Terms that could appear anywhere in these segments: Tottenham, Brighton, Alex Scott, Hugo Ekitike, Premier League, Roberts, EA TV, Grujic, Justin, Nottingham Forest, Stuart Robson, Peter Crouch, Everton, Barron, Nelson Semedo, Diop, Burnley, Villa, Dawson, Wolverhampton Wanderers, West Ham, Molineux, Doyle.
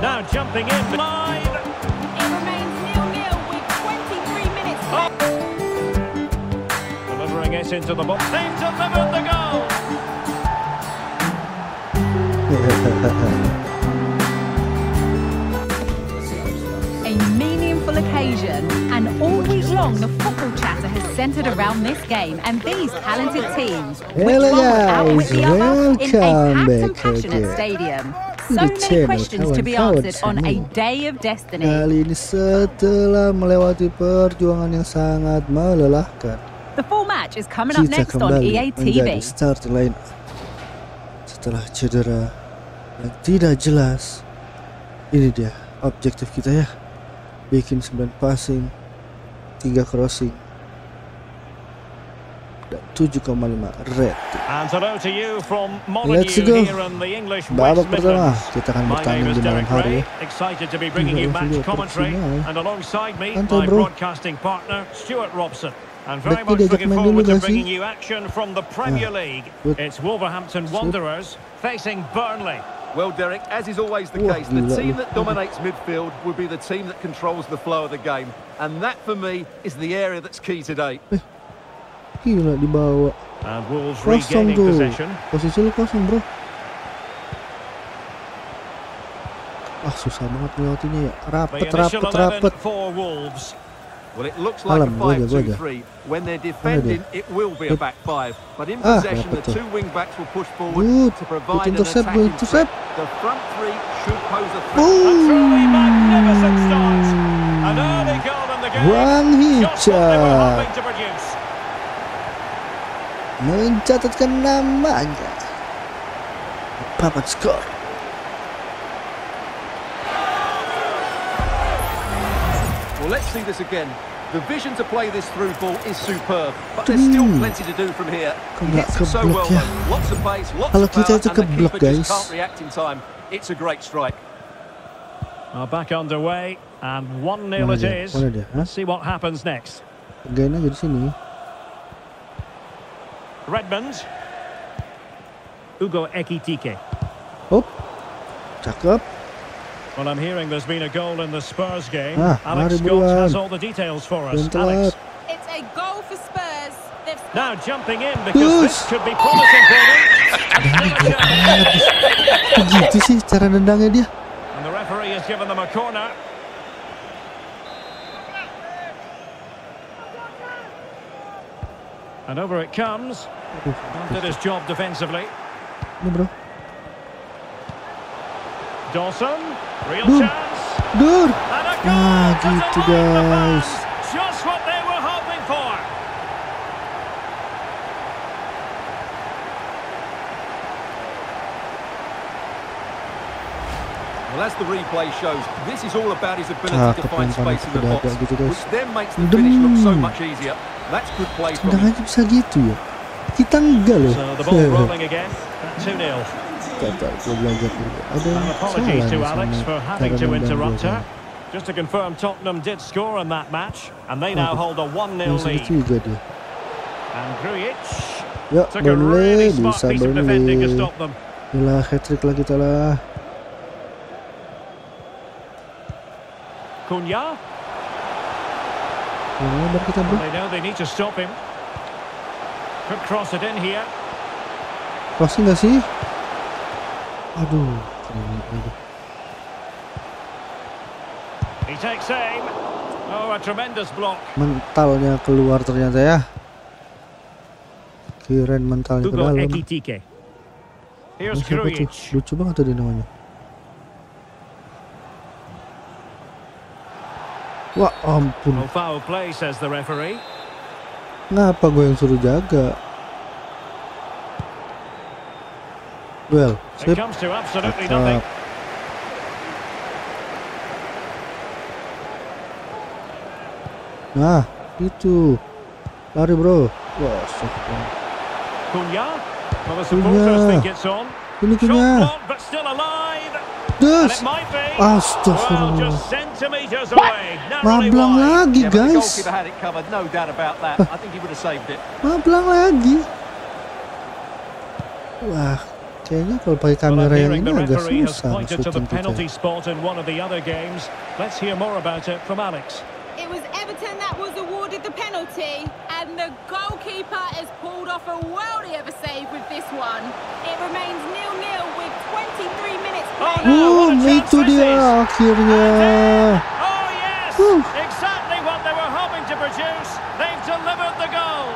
Now jumping in line. It remains 0-0 with 23 minutes left. Oh. Delivering it into the box. They've delivered the goal. A meaningful occasion, and all week long the football chatter has centred around this game and these talented teams, which one out with the other in a packed and passionate stadium. So many questions to be answered on a day of destiny. Kali ini setelah melewati perjuangan yang sangat melelahkan. The full match is coming up next on EA TV. Start line setelah cedera yang tidak jelas. Ini dia objektif kita ya. Bikin 9 passing, 3 crossing, dan 7,5 rate. Let's go. Babak pertama kita akan bertanding di malam hari. Excited to be bringing you match commentary, and alongside me my broadcasting partner Stuart Robson, and very much looking forward to bringing you action from the Premier League. It's Wolverhampton Wanderers facing Burnley. Well, Derek, as is always the case, the team that dominates midfield will be the team that controls the flow of the game, and that for me is the area that's key today. Gila dibawa. Kosong tuh. Posisi lu kosong, bro. Ah, susah banget melewatinya ya. Rapet. Well, it looks like a 5-2-3. When they're defending, it will be a back five. But in possession, the two wing backs will push forward to provide an attack. The front three should pose a magnificent start. An early goal in the game. Mencatatkan namanya. Babak skor. Well, let's see this again. The vision to play this through ball is superb, but there's still plenty to do from here. It's so well done. Lots of pace, lots of power, and the keeper just can't react in time. It's a great strike. Now back underway, and 1-0 it is. Let's see what happens next. Gainya di sini. Redmond, Hugo Ekitike. Oh, cakep. Well, I'm hearing there's been a goal in the Spurs game. Alex Scott has all the details for us. Alex. It's a goal for Spurs. Now jumping in because this could be promising for them. Begitu sih cara nendangnya dia. And the referee has given them a corner. And over it comes. Did his job defensively. Dawson, real chance. And a goal. Gitu guys. Just what they were hoping for. Well, as the replay shows, this is all about his ability to find space in the box, which then makes the finish look so much easier. That's good play from him. Bisa gitu ya. Kita enggak loh. Apologies to Alex for having to interrupt her. Just to confirm, Tottenham did score in that match, and they now hold a 1-0 lead. And Grujic took a really smart piece of defending to stop them. Yalah, hat-trick lah kita lah. Cunha. They know they need to stop him. Could cross it in here. Crossing nggak sih? Aduh. He takes aim. Oh, a tremendous block. Mentalnya keluar ternyata ya. Kirain mentalnya ke dalam. Here's Grujic. Lucu banget tadi namanya. Wah, ampun. Foul play, says the referee. Ngapa gue yang suruh jaga? Well, it comes to absolutely nothing. Nah, itu. Lari, bro. Wah, sokong. Cunha. Terus. Astagfirullah. Mablang lagi, guys. Mablang lagi. Wah, The referee has pointed to the penalty spot in one of the other games. Let's hear more about it from Alex. It was Everton that was awarded the penalty, and the goalkeeper has pulled off a worldie of a save with this one. It remains 0-0 with 23 minutes left. Oh, me to the arc here. Oh, yes! Woo. Exactly what they were hoping to produce. They've delivered the goal.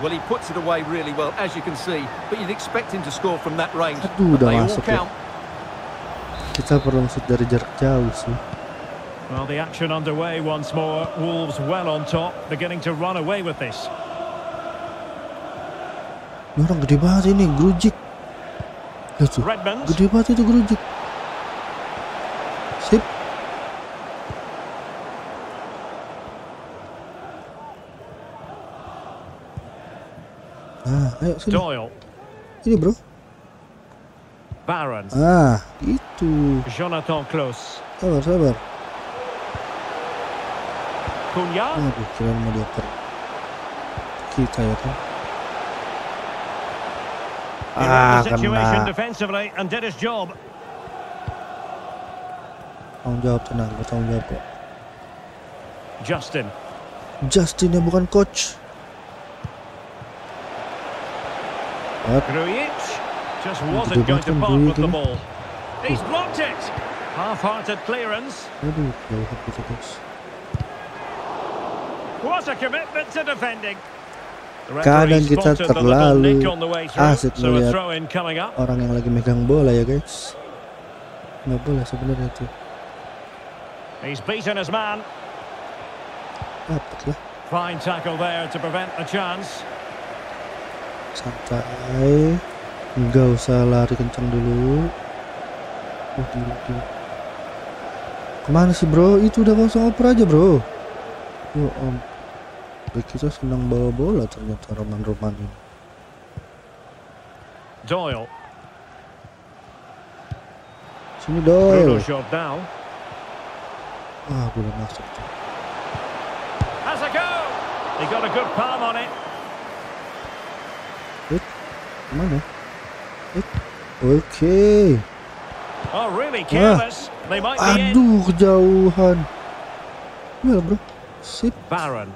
Well, he puts it away really well, as you can see, but you'd expect him to score from that range. Aduh, udah masuk ya. Kita berlompat dari jarak jauh sih. Well, the action underway once more. Wolves well on top. They're getting to run away with this. Orang gede banget ini, Grujic. Lihat tuh, gede banget itu Grujic. Sip. Ayo, Doyle. Ini bro. Barron. Itu. Jonathan Close. Sabar. Cunha. Kira mau diatur. Kita ya kan. Kena. Tanggung jawab tenang, bertanggung jawab kok. Justin. Justin yang bukan coach. Grujic just wasn't going to part with the ball. He's blocked it. Half-hearted clearance. What a commitment to defending. Kadang kita terlalu asik melihat orang yang lagi megang bola ya guys. Nggak boleh sebenarnya itu. He's beaten his man. Fine tackle there to prevent a chance. Santai, nggak usah lari kencang dulu. Kemana sih bro? Itu udah kosong oper aja bro. Yo om. Kita senang bawa bola ternyata roman-roman ini. Doyle. Sini Doyle. Bola masuk. Has a go. He got a good palm on it. Mana? Okay. Oh really careless. They might be in. Aduh kejauhan. Well bro. Sip. Barron.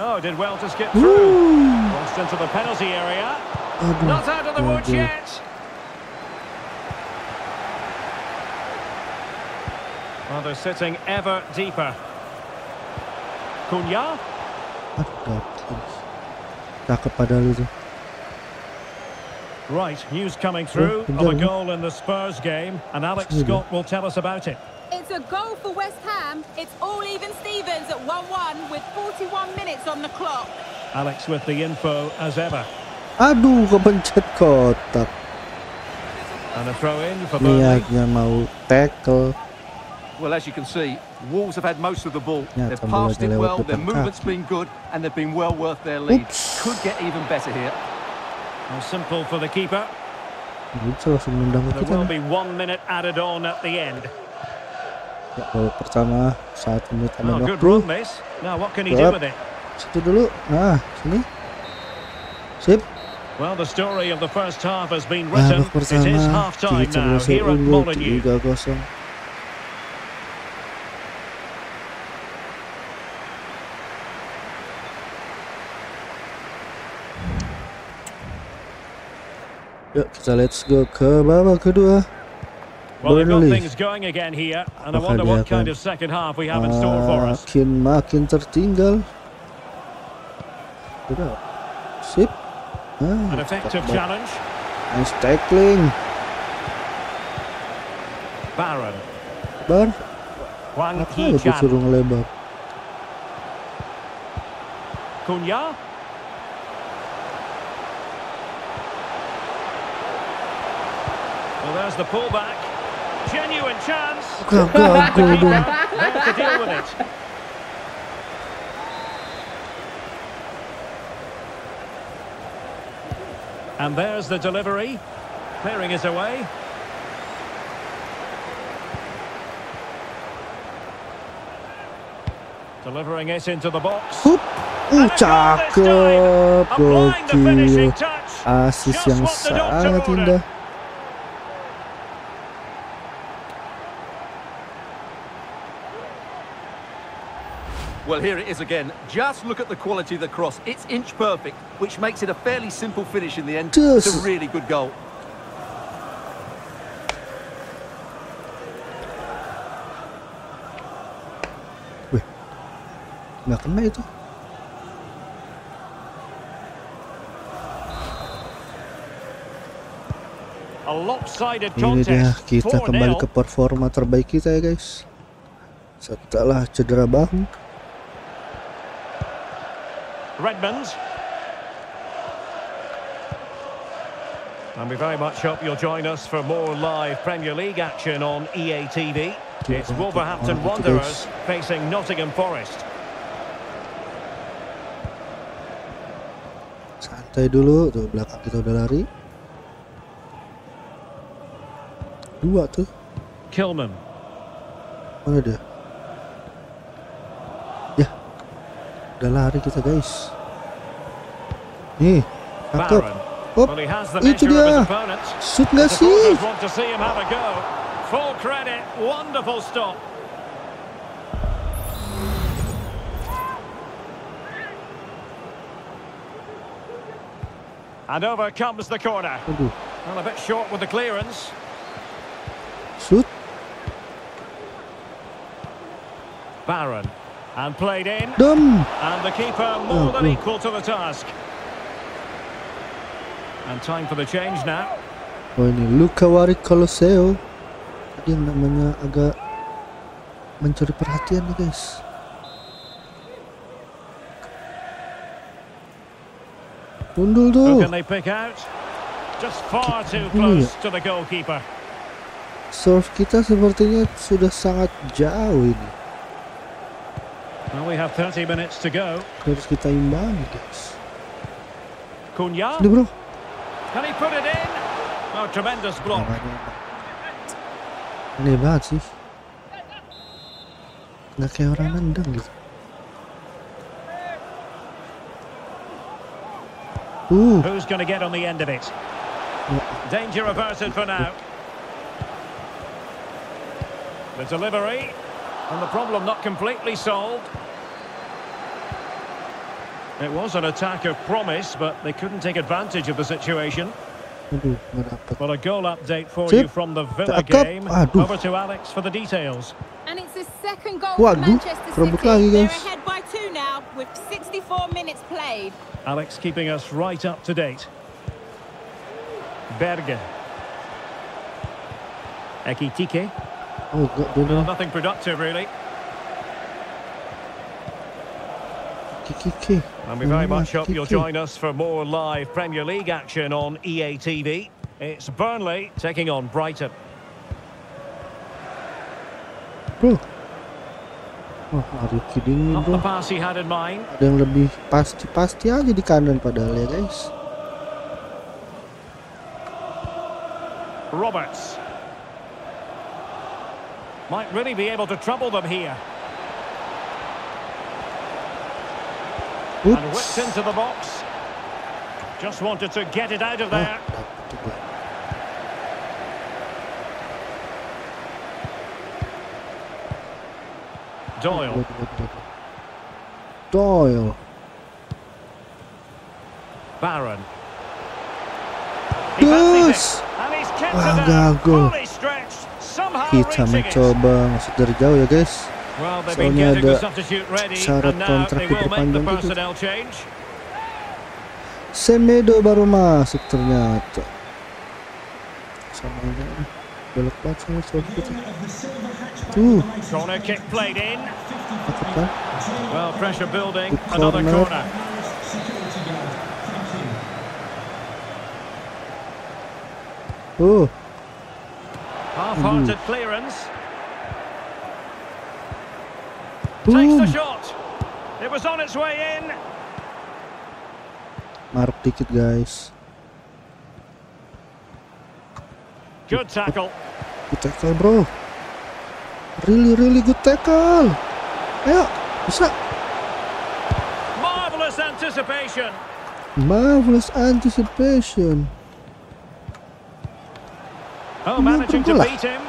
Oh, did well to skip through. Lost into the penalty area. Not out of the woods yet. Well, they're sitting ever deeper. Cunha. Right, news coming through of a goal in the Spurs game, and Alex Scott will tell us about it. It's a goal for West Ham. It's all even Stevens at 1-1 with 41 minutes on the clock. Alex with the info as ever. Aduh, kepencet kotak. And a throw in for Burnley. Mau tackle. Well, as you can see, Wolves have had most of the ball. They've passed it well, their movement's been good, and they've been well worth their lead. Oops. Could get even better here. Well, simple for the keeper. There will be 1 minute added on at the end. Good run, this. Now, what can he do with it? Well, the story of the first half has been written. It is half-time now here at Molineux. Yuk, kita let's go ke babak kedua. Burnley. Makin tertinggal. Sip. Nice tackling. Barron. Apa yang disuruh ngelebar? Cunha. There's the pullback. Genuine chance. To deal with it. And there's the delivery. Clearing it away. Delivering it into the box. Cakep, gokil. Asis yang sangat indah. Well, here it is again. Just look at the quality of the cross. It's inch perfect, which makes it a fairly simple finish in the end. It's a really good goal. Wih, nggak kena itu. Ini dia, kita kembali ke performa terbaik kita ya guys. Setelah cedera bahu. Redmond, and we very much hope you'll join us for more live Premier League action on EA TV. It's Wolverhampton Wanderers facing Nottingham Forest. Santai dulu, tuh belakang kita udah lari. Dua tuh. Kilman. Mana dia? Udah lari kita guys. Nih, cakep. Hop, itu dia. Shoot nggak sih? Aduh. Shoot. Barron. And played in. Done. And the keeper more than equal to the task. And time for the change now. Oh, ini Luka Wari Koloseo. Tadi yang namanya agak mencuri perhatian nih guys. Tundul tuh. Can they pick out? Just far too close to the goalkeeper. Serve kita sepertinya sudah sangat jauh ini. Now we have 30 minutes to go. Harus kita imbangi, guys. Cunha. Duh, bro. Can he put it in? Oh, tremendous block. Ini banget sih. Nggak kayak orang nendang gitu. Who's going to get on the end of it? Danger averted for now. The delivery. And the problem not completely solved. It was an attack of promise, but they couldn't take advantage of the situation. Well, a goal update for you from the Villa game. Over to Alex for the details. And it's the second goal for Manchester City. They're ahead by 2 now, with 64 minutes played. Alex keeping us right up to date. Berger. Ekitike. Oh, nothing productive, really. And we very much hope you'll join us for more live Premier League action on EA TV. It's Burnley taking on Brighton. Bro. Not the pass he had in mind. Ada yang lebih pasti aja di kanan padahal ya, guys. Roberts. Might really be able to trouble them here. And whipped into the box. Just wanted to get it out of there. Doyle. Barron. He kita mencoba masuk dari jauh ya guys. Soalnya ada syarat kontrak diperpanjang gitu. Semedo baru masuk ternyata. Sama ini belok belakang sama gitu. Corner kick played in. Well, pressure building, another corner. Half-hearted clearance. Takes the shot. It was on its way in. Mark dikit guys. Good tackle. Good tackle, bro. Really good tackle. Ayo. It's not... Marvellous anticipation. Marvellous anticipation. Oh, managing to beat him.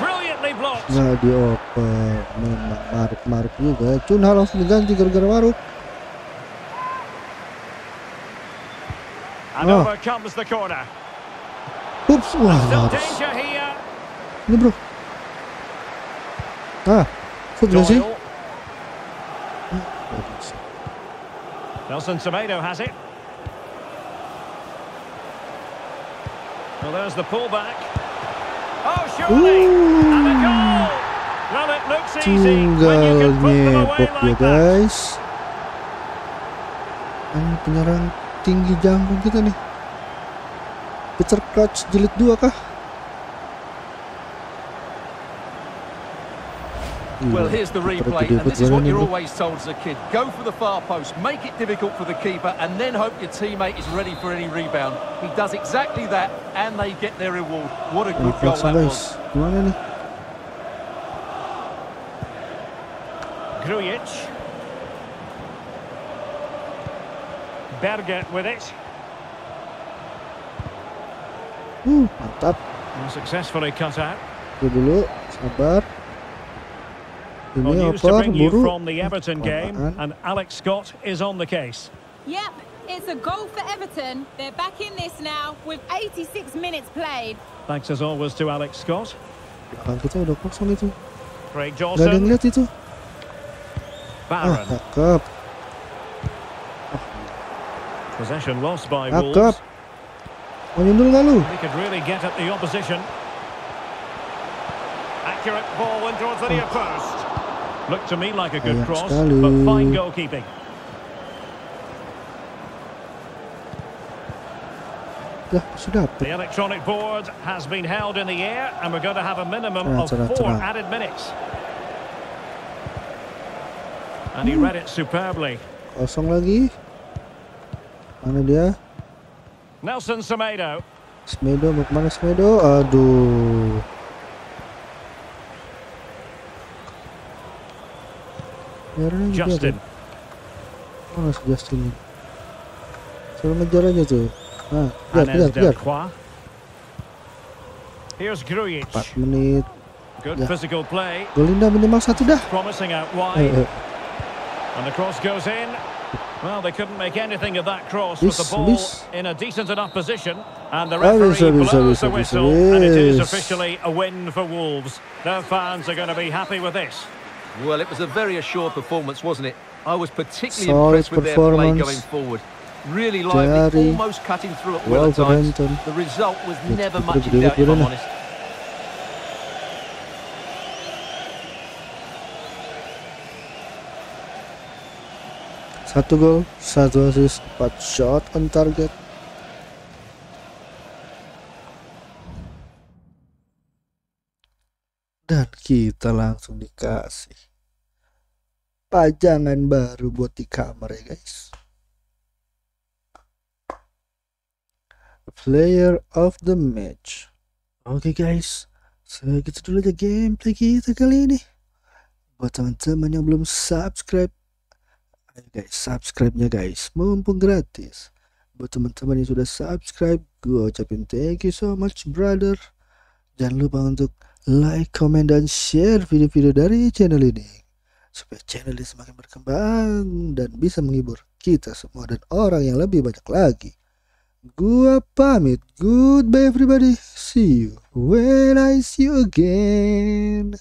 Brilliantly blocked. Nah, Diop maruk-maruk juga. Cunha langsung diganti gara-gara maruk. And over comes the corner. Oops, wah. Ini bro. Ah, sudah sih. Nelson Semedo has it. Well, there's the pullback. Oh, surely! And a goal! Well, it looks easy when you can put them away like that. Ini penyerang tinggi jangkung kita nih. Peter Crouch jilid 2 kah? Well, here's the replay, and this is what you're always told as a kid. Go for the far post, make it difficult for the keeper, and then hope your teammate is ready for any rebound. He does exactly that, and they get their reward. What a good goal that was. Grujic. Berger with it. Mantap. Successfully cut out. Itu dulu, sabar. On news to bring you from the Everton game, and Alex Scott is on the case. Yep, it's a goal for Everton. They're back in this now with 86 minutes played. Thanks as always to Alex Scott. Craig Dawson. Barron. Possession lost by Wolves. They could really get at the opposition. Accurate ball in towards the near post. Looked to me like a good cross, but fine goalkeeping. The electronic board has been held in the air, and we're going to have a minimum of 4 added minutes. And he read it superbly. Kosong lagi. Mana dia? Nelson Semedo. Semedo mau kemana Semedo? Aduh. Justin. Mana Justin? Selalu ngejar aja tuh. Nah, lihat. Here's Grujic. 4 menit. Good physical play. Golinda minimal 1 dah. Promising out wide. And the cross goes in. Well, they couldn't make anything of that cross with the ball in a decent enough position, and the referee blows the whistle, and it is officially a win for Wolves. Their fans are going to be happy with this. Well, it was a very assured performance, wasn't it? I was particularly impressed with their play going forward. Really lively, almost cutting through at will at times. The result was never much in doubt, if I'm honest. Satu gol, 1 assist, 4 shot on target. Dan kita langsung dikasih pajangan baru buat di kamar ya guys. Player of the match. Oke guys, segitu dulu aja gameplay kita kali ini. Buat teman-teman yang belum subscribe, ayo guys, subscribe-nya guys, mumpung gratis. Buat teman-teman yang sudah subscribe, gue ucapin thank you so much brother. Jangan lupa untuk like, comment, dan share video-video dari channel ini, supaya channel ini semakin berkembang dan bisa menghibur kita semua dan orang yang lebih banyak lagi. Gue pamit, goodbye everybody, see you when I see you again.